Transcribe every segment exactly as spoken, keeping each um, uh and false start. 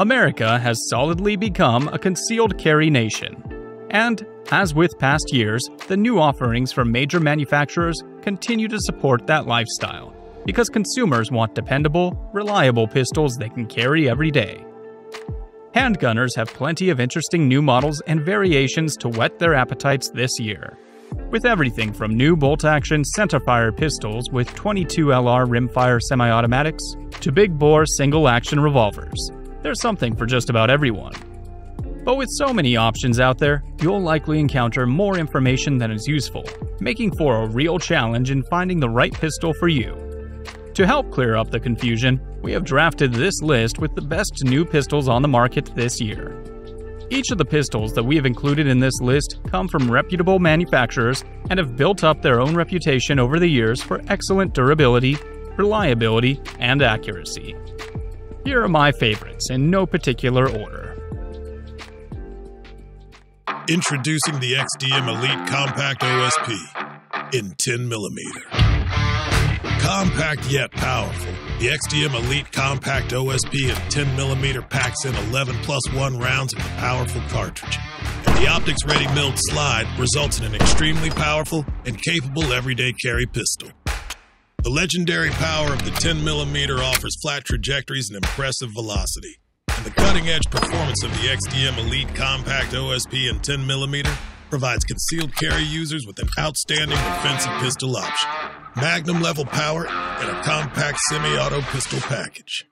America has solidly become a concealed carry nation. And, as with past years, the new offerings from major manufacturers continue to support that lifestyle, because consumers want dependable, reliable pistols they can carry every day. Handgunners have plenty of interesting new models and variations to whet their appetites this year, with everything from new bolt-action centerfire pistols with twenty-two L R rimfire semi-automatics to big-bore single-action revolvers. There's something for just about everyone. But with so many options out there, you'll likely encounter more information than is useful, making for a real challenge in finding the right pistol for you. To help clear up the confusion, we have drafted this list with the best new pistols on the market this year. Each of the pistols that we have included in this list come from reputable manufacturers and have built up their own reputation over the years for excellent durability, reliability, and accuracy. Here are my favorites in no particular order. Introducing the X D M Elite Compact O S P in ten millimeter. Compact yet powerful. The X D M Elite Compact O S P in ten millimeter packs in eleven plus one rounds of a powerful cartridge, and the optics-ready milled slide results in an extremely powerful and capable everyday carry pistol. The legendary power of the ten millimeter offers flat trajectories and impressive velocity, and the cutting-edge performance of the X D M Elite Compact O S P in ten millimeter provides concealed carry users with an outstanding defensive pistol option, magnum-level power, and a compact semi-auto pistol package.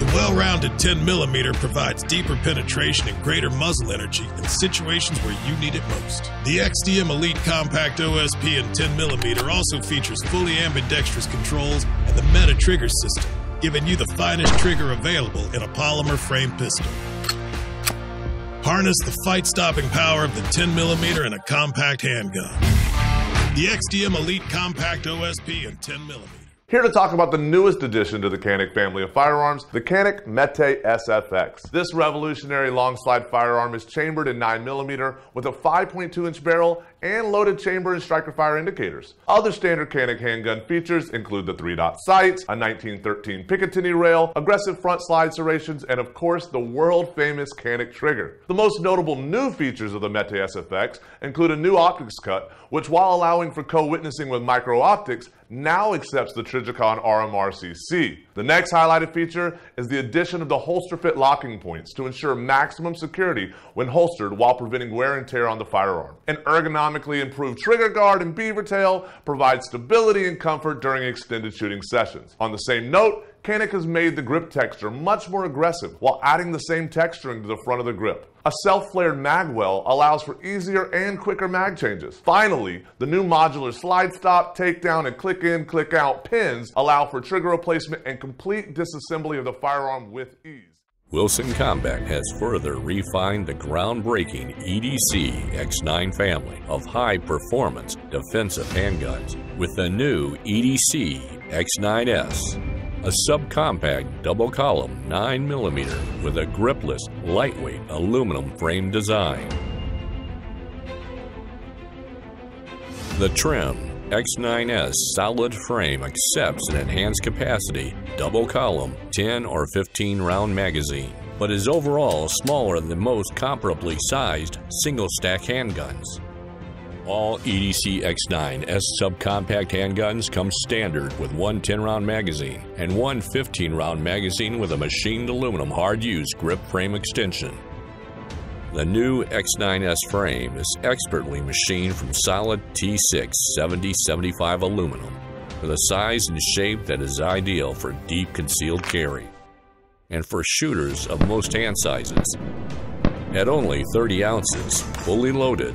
The well-rounded ten millimeter provides deeper penetration and greater muzzle energy in situations where you need it most. The X D M Elite Compact O S P in ten millimeter also features fully ambidextrous controls and the Meta Trigger System, giving you the finest trigger available in a polymer frame pistol. Harness the fight-stopping power of the ten millimeter in a compact handgun. The X D M Elite Compact O S P in ten millimeter. Here to talk about the newest addition to the Canik family of firearms, the Canik Mete S F X. This revolutionary long slide firearm is chambered in nine millimeter with a five point two inch barrel and loaded chamber and striker fire indicators. Other standard Canik handgun features include the three-dot sight, a nineteen thirteen Picatinny rail, aggressive front slide serrations, and of course the world-famous Canik trigger. The most notable new features of the Mete S F X include a new optics cut, which while allowing for co-witnessing with micro-optics, now accepts the Trijicon R M R C C. The next highlighted feature is the addition of the holster fit locking points to ensure maximum security when holstered while preventing wear and tear on the firearm. An ergonomically improved trigger guard and beaver tail provide stability and comfort during extended shooting sessions. On the same note, Canik has made the grip texture much more aggressive while adding the same texturing to the front of the grip. A self-flared mag well allows for easier and quicker mag changes. Finally, the new modular slide stop, takedown, and click-in, click-out pins allow for trigger replacement and complete disassembly of the firearm with ease. Wilson Combat has further refined the groundbreaking E D C X nine family of high-performance defensive handguns with the new E D C X nine S. A subcompact double-column nine millimeter with a gripless, lightweight aluminum frame design. The trim X nine S solid frame accepts an enhanced capacity double-column ten or fifteen round magazine, but is overall smaller than most comparably sized single-stack handguns. All E D C X nine S subcompact handguns come standard with one ten round magazine and one fifteen round magazine with a machined aluminum hard-use grip frame extension. The new X nine S frame is expertly machined from solid T six seventy seventy-five aluminum with a size and shape that is ideal for deep concealed carry and for shooters of most hand sizes. At only thirty ounces, fully loaded,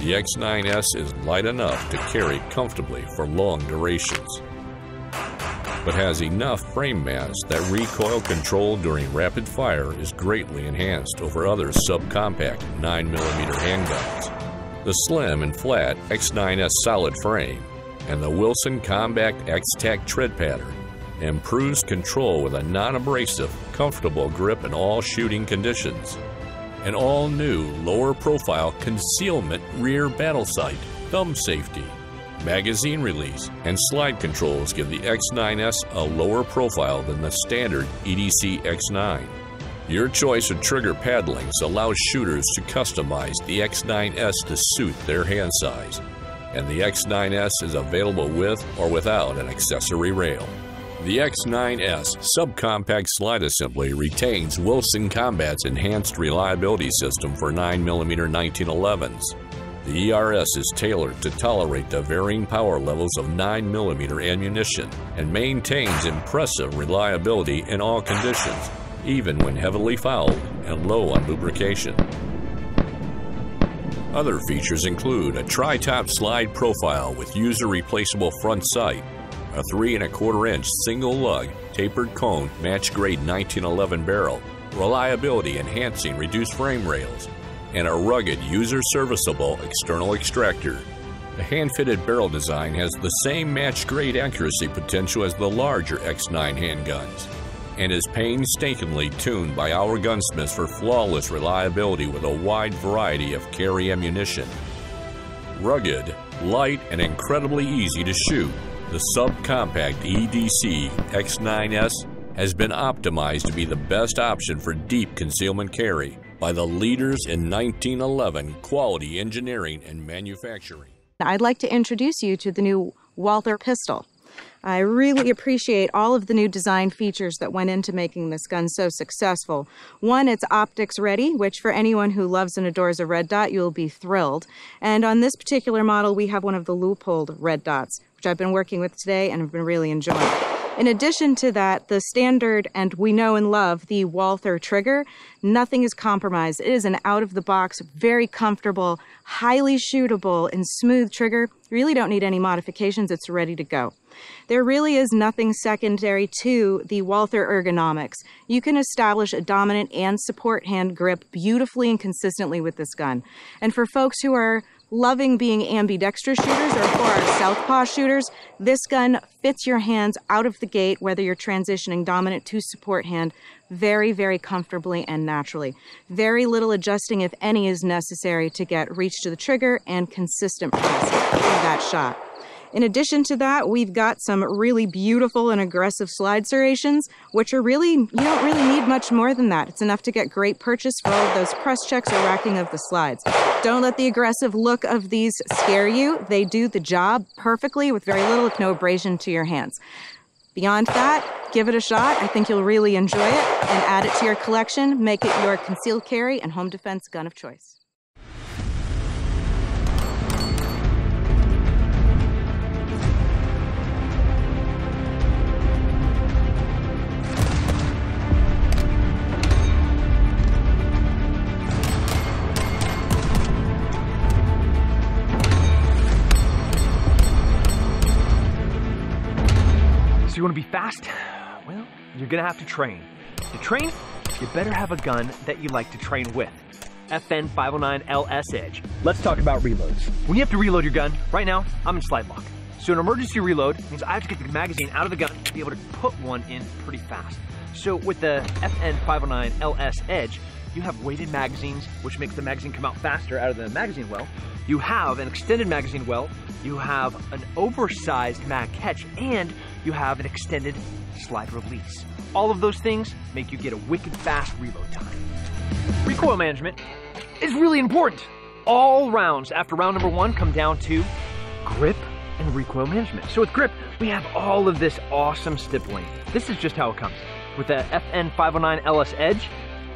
the X nine S is light enough to carry comfortably for long durations, but has enough frame mass that recoil control during rapid fire is greatly enhanced over other subcompact nine millimeter handguns. The slim and flat X nine S solid frame and the Wilson Combat X-TAC tread pattern improves control with a non-abrasive, comfortable grip in all shooting conditions. An all-new lower-profile concealment rear battle sight, thumb safety, magazine release, and slide controls give the X nine S a lower profile than the standard E D C X nine. Your choice of trigger paddlings allows shooters to customize the X nine S to suit their hand size, and the X nine S is available with or without an accessory rail. The X nine S subcompact slide assembly retains Wilson Combat's enhanced reliability system for nine millimeter nineteen elevens. The E R S is tailored to tolerate the varying power levels of nine millimeter ammunition and maintains impressive reliability in all conditions, even when heavily fouled and low on lubrication. Other features include a tri-top slide profile with user-replaceable front sight, a three and a quarter inch single lug tapered cone match-grade nineteen eleven barrel, reliability-enhancing reduced frame rails, and a rugged user-serviceable external extractor. The hand-fitted barrel design has the same match-grade accuracy potential as the larger X nine handguns, and is painstakingly tuned by our gunsmiths for flawless reliability with a wide variety of carry ammunition. Rugged, light, and incredibly easy to shoot, the subcompact E D C X nine S has been optimized to be the best option for deep concealment carry by the leaders in nineteen eleven quality engineering and manufacturing. I'd like to introduce you to the new Walther pistol. I really appreciate all of the new design features that went into making this gun so successful. One, it's optics ready, which for anyone who loves and adores a red dot, you'll be thrilled. And on this particular model, we have one of the Leupold red dots, which I've been working with today and have been really enjoying. In addition to that, the standard and we know and love, the Walther trigger, nothing is compromised. It is an out-of-the-box, very comfortable, highly shootable, and smooth trigger. You really don't need any modifications. It's ready to go. There really is nothing secondary to the Walther ergonomics. You can establish a dominant and support hand grip beautifully and consistently with this gun. And for folks who are loving being ambidextrous shooters or for our southpaw shooters, this gun fits your hands out of the gate, whether you're transitioning dominant to support hand, very, very comfortably and naturally. Very little adjusting, if any, is necessary to get reach to the trigger and consistent press of that shot. In addition to that, we've got some really beautiful and aggressive slide serrations, which are really, you don't really need much more than that. It's enough to get great purchase for all of those press checks or racking of the slides. Don't let the aggressive look of these scare you. They do the job perfectly with very little, if no abrasion to your hands. Beyond that, give it a shot. I think you'll really enjoy it and add it to your collection. Make it your concealed carry and home defense gun of choice. So you want to be fast? Well, you're gonna have to train. To train, you better have a gun that you like to train with. F N five oh nine L S Edge. Let's talk about reloads. When you have to reload your gun, right now, I'm in slide lock. So an emergency reload means I have to get the magazine out of the gun to be able to put one in pretty fast. So with the F N five oh nine L S Edge, you have weighted magazines, which makes the magazine come out faster out of the magazine well. You have an extended magazine well. You have an oversized mag catch, and you have an extended slide release. All of those things make you get a wicked fast reload time. Recoil management is really important. All rounds after round number one come down to grip and recoil management. So with grip, we have all of this awesome stippling. This is just how it comes. With the F N five oh nine L S Edge,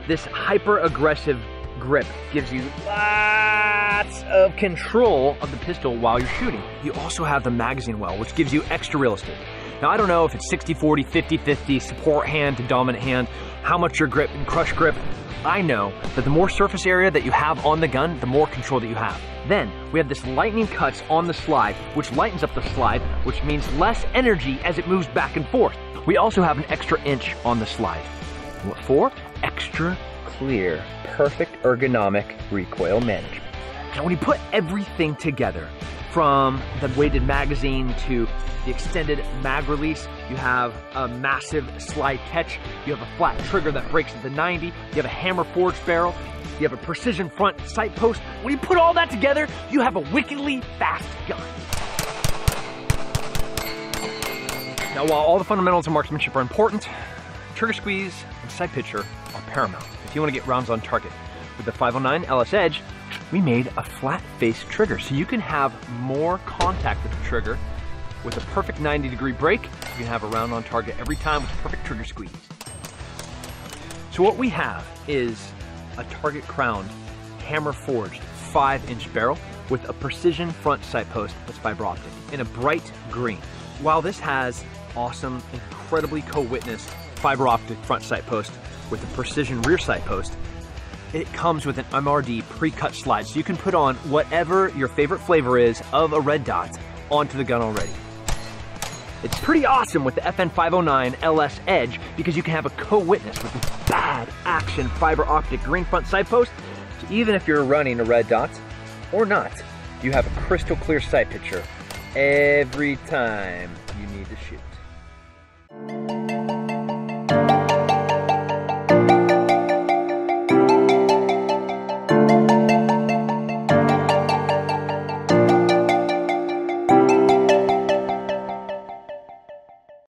this hyper-aggressive grip gives you lots of control of the pistol while you're shooting. You also have the magazine well, which gives you extra real estate. Now, I don't know if it's sixty forty, fifty fifty, support hand to dominant hand, how much your grip and crush grip. I know that the more surface area that you have on the gun, the more control that you have. Then, we have this lightning cuts on the slide, which lightens up the slide, which means less energy as it moves back and forth. We also have an extra inch on the slide. What for? Extra clear, perfect ergonomic recoil management. Now when you put everything together, from the weighted magazine to the extended mag release, you have a massive slide catch, you have a flat trigger that breaks at the ninety, you have a hammer forged barrel, you have a precision front sight post. When you put all that together, you have a wickedly fast gun. Now while all the fundamentals of marksmanship are important, Trigger squeeze and sight picture are paramount if you want to get rounds on target. With the five oh nine L S Edge, we made a flat face trigger, so you can have more contact with the trigger. With a perfect ninety degree break, you can have a round on target every time with a perfect trigger squeeze. So what we have is a target crowned, hammer forged, five inch barrel with a precision front sight post that's fiber optic in a bright green. While this has awesome, incredibly co-witnessed fiber optic front sight post with a precision rear sight post, it comes with an M R D pre-cut slide, so you can put on whatever your favorite flavor is of a red dot onto the gun already. It's pretty awesome with the F N five oh nine L S Edge because you can have a co-witness with a bad action fiber optic green front sight post, so even if you're running a red dot or not, you have a crystal clear sight picture every time you need to shoot.